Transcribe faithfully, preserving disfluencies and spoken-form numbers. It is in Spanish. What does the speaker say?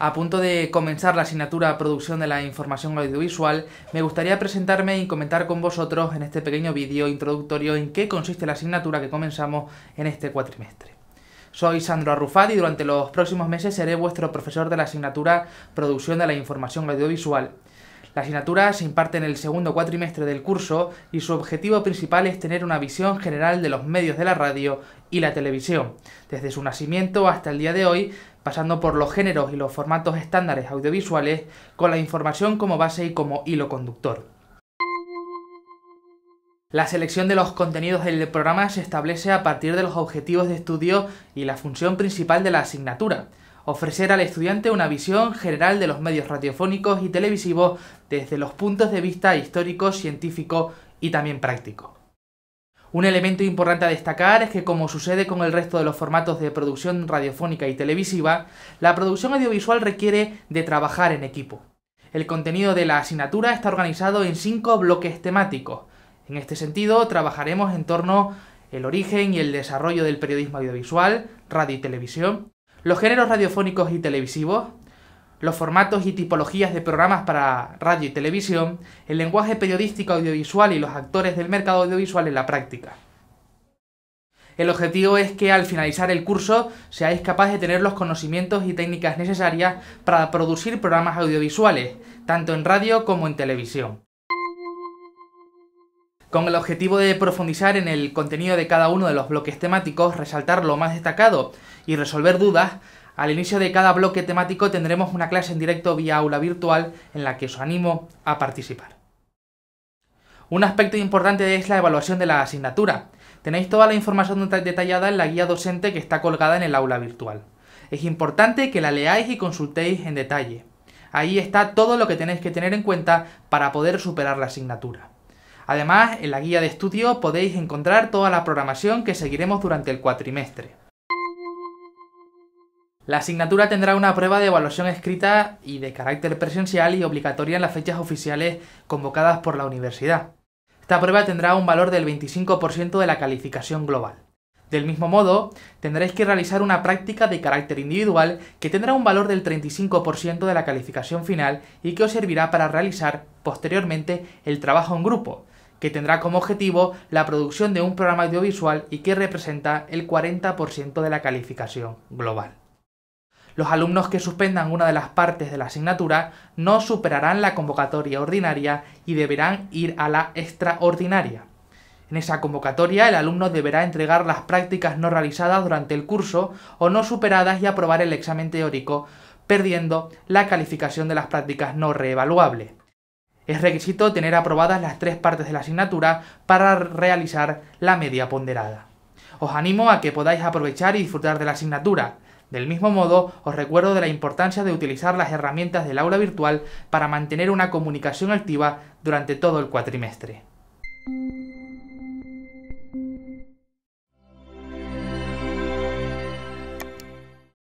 A punto de comenzar la asignatura Producción de la Información Audiovisual, me gustaría presentarme y comentar con vosotros en este pequeño vídeo introductorio en qué consiste la asignatura que comenzamos en este cuatrimestre. Soy Sandro Arrufat y durante los próximos meses seré vuestro profesor de la asignatura Producción de la Información Audiovisual. La asignatura se imparte en el segundo cuatrimestre del curso y su objetivo principal es tener una visión general de los medios de la radio y la televisión, desde su nacimiento hasta el día de hoy, pasando por los géneros y los formatos estándares audiovisuales, con la información como base y como hilo conductor. La selección de los contenidos del programa se establece a partir de los objetivos de estudio y la función principal de la asignatura: ofrecer al estudiante una visión general de los medios radiofónicos y televisivos desde los puntos de vista histórico, científico y también práctico. Un elemento importante a destacar es que, como sucede con el resto de los formatos de producción radiofónica y televisiva, la producción audiovisual requiere de trabajar en equipo. El contenido de la asignatura está organizado en cinco bloques temáticos. En este sentido, trabajaremos en torno al origen y el desarrollo del periodismo audiovisual, radio y televisión, los géneros radiofónicos y televisivos, los formatos y tipologías de programas para radio y televisión, el lenguaje periodístico audiovisual y los actores del mercado audiovisual en la práctica. El objetivo es que al finalizar el curso seáis capaces de tener los conocimientos y técnicas necesarias para producir programas audiovisuales, tanto en radio como en televisión. Con el objetivo de profundizar en el contenido de cada uno de los bloques temáticos, resaltar lo más destacado y resolver dudas, al inicio de cada bloque temático tendremos una clase en directo vía aula virtual en la que os animo a participar. Un aspecto importante es la evaluación de la asignatura. Tenéis toda la información detallada en la guía docente que está colgada en el aula virtual. Es importante que la leáis y consultéis en detalle. Ahí está todo lo que tenéis que tener en cuenta para poder superar la asignatura. Además, en la guía de estudio podéis encontrar toda la programación que seguiremos durante el cuatrimestre. La asignatura tendrá una prueba de evaluación escrita y de carácter presencial y obligatoria en las fechas oficiales convocadas por la universidad. Esta prueba tendrá un valor del veinticinco por ciento de la calificación global. Del mismo modo, tendréis que realizar una práctica de carácter individual que tendrá un valor del treinta y cinco por ciento de la calificación final y que os servirá para realizar posteriormente el trabajo en grupo, que tendrá como objetivo la producción de un programa audiovisual y que representa el cuarenta por ciento de la calificación global. Los alumnos que suspendan una de las partes de la asignatura no superarán la convocatoria ordinaria y deberán ir a la extraordinaria. En esa convocatoria el alumno deberá entregar las prácticas no realizadas durante el curso o no superadas y aprobar el examen teórico, perdiendo la calificación de las prácticas no reevaluables. Es requisito tener aprobadas las tres partes de la asignatura para realizar la media ponderada. Os animo a que podáis aprovechar y disfrutar de la asignatura. Del mismo modo, os recuerdo de la importancia de utilizar las herramientas del aula virtual para mantener una comunicación activa durante todo el cuatrimestre.